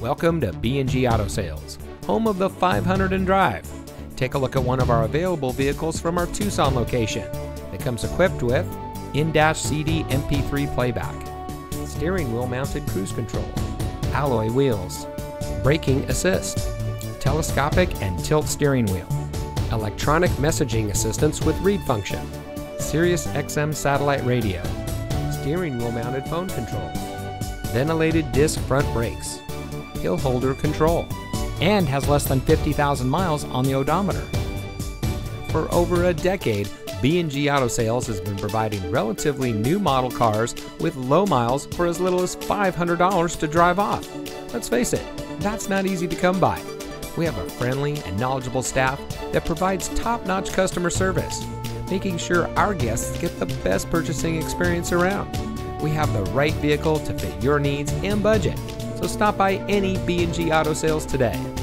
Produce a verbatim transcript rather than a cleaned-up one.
Welcome to B and G Auto Sales, home of the five hundred and Drive. Take a look at one of our available vehicles from our Tucson location. It comes equipped with in-dash C D M P three playback, steering wheel mounted cruise control, alloy wheels, braking assist, telescopic and tilt steering wheel, electronic messaging assistance with read function, Sirius X M satellite radio, steering wheel mounted phone controls, ventilated disc front brakes, hill holder control, and has less than fifty thousand miles on the odometer. For over a decade, B and G Auto Sales has been providing relatively new model cars with low miles for as little as five hundred dollars to drive off. Let's face it, that's not easy to come by. We have a friendly and knowledgeable staff that provides top-notch customer service, making sure our guests get the best purchasing experience around. We have the right vehicle to fit your needs and budget, so stop by any B and G Auto Sales today.